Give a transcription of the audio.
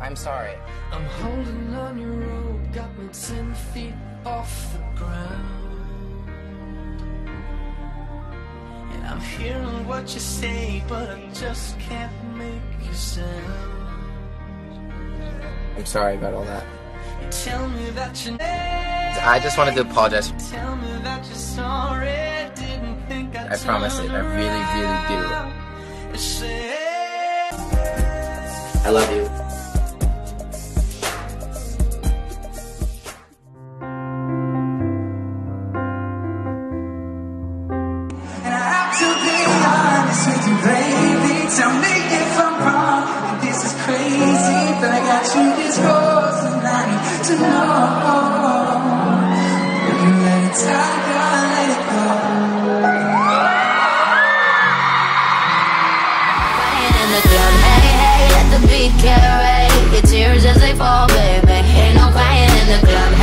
I'm sorry. I'm holding on your rope, got me 10 feet off the ground. And I'm hearing what you say, but I just can't make a sound. I'm sorry about all that. You tell me that you I just wanted to apologize. Tell me that you're sorry. Didn't think I promise it. I really do. I love you. Tell me if I'm wrong, and this is crazy, but I got you this close, and I need to know. Will you let it die, God, let it go? Crying in the club, hey, hey, let the beat carry your tears as they fall, baby. Ain't no crying in the club.